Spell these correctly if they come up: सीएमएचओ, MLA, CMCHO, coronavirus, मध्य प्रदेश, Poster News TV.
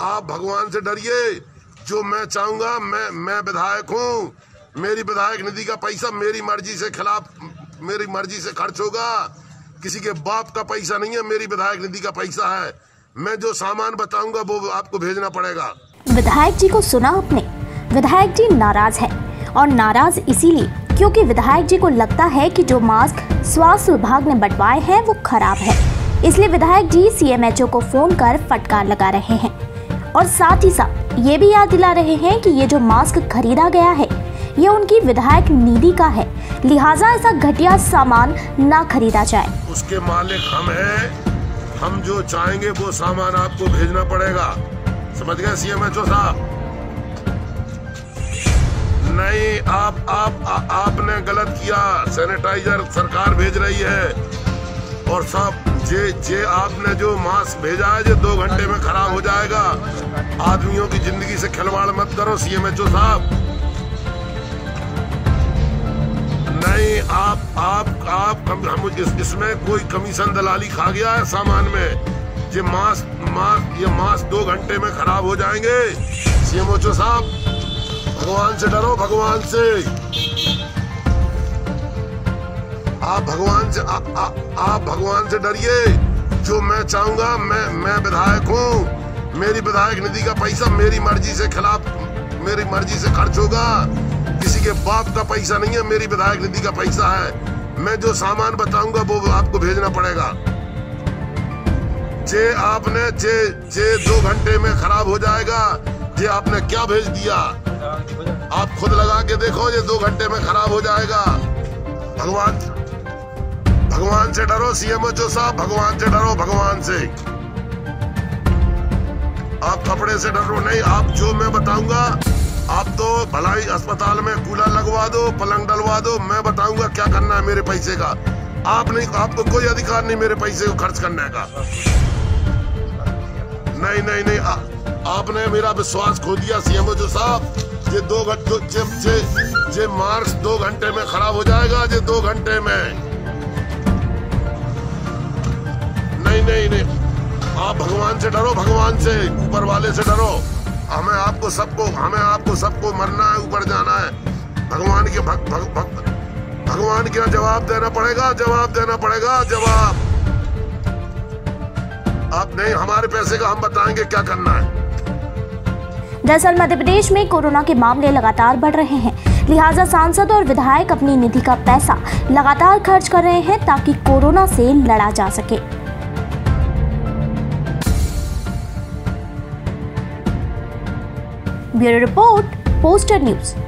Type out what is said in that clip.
आप भगवान से डरिए। जो मैं चाहूंगा, मैं विधायक हूँ, मेरी विधायक निधि का पैसा मेरी मर्जी से खर्च होगा। किसी के बाप का पैसा नहीं है, मेरी विधायक निधि का पैसा है। मैं जो सामान बताऊंगा वो आपको भेजना पड़ेगा। विधायक जी को सुना आपने, विधायक जी नाराज है और नाराज इसीलिए क्योंकि विधायक जी को लगता है कि जो मास्क स्वास्थ्य विभाग ने बंटवाए हैं वो खराब है, इसलिए विधायक जी सीएमएचओ को फोन कर फटकार लगा रहे हैं और साथ ही साथ ये भी याद दिला रहे हैं कि ये जो मास्क खरीदा गया है ये उनकी विधायक निधि का है, लिहाजा ऐसा घटिया सामान ना खरीदा जाए। उसके मालिक हम हैं, हम जो चाहेंगे वो सामान आपको भेजना पड़ेगा, समझ गए सीएमएचओ साहब? नहीं, आपने गलत किया। सैनिटाइजर सरकार भेज रही है और साहब जे आपने जो मास्क भेजा है ये 2 घंटे में खराब हो जाएगा। आदमियों की जिंदगी से खिलवाड़ मत करो सीएमएचओ साहब। नहीं, आप हम इसमें कोई कमीशन दलाली खा गया है सामान में। ये मास्क 2 घंटे में खराब हो जाएंगे। सीएमओचो साहब, भगवान से डरो, भगवान से। आप भगवान से डरिए। जो मैं चाहूंगा, मैं विधायक हूँ, मेरी विधायक निधि का पैसा मेरी मर्जी से खर्च होगा। किसी के बाप का पैसा नहीं है, मेरी विधायक निधि का पैसा है। मैं जो सामान बताऊंगा वो आपको भेजना पड़ेगा। जे आपने 2 घंटे में खराब हो जाएगा, जे आपने क्या भेज दिया? आप खुद लगा के देखो, ये 2 घंटे में खराब हो जाएगा। भगवान से डरो सीएमएचओ साहब, भगवान से डरो, भगवान से। आप कपड़े से डरो नहीं। आप जो मैं बताऊंगा, आप तो भलाई अस्पताल में कूलर लगवा दो, पलंग डलवा दो, मैं बताऊंगा क्या करना है मेरे पैसे का। आप नहीं, आपको कोई अधिकार नहीं मेरे पैसे को खर्च करने का। नहीं, आपने मेरा विश्वास खो दिया सीएमओ साहब। ये 2 घंटे में खराब हो जाएगा, ये 2 घंटे में। नहीं, आप भगवान से डरो, भगवान से, ऊपर वाले से डरो। हमें आपको सबको मरना है, ऊपर जाना है। भगवान क्या जवाब देना पड़ेगा, जवाब। आप नहीं, हमारे पैसे का हम बताएंगे क्या करना है। दरअसल मध्य प्रदेश में कोरोना के मामले लगातार बढ़ रहे हैं, लिहाजा सांसद और विधायक अपनी निधि का पैसा लगातार खर्च कर रहे हैं ताकि कोरोना से लड़ा जा सके। Bureau report, poster news.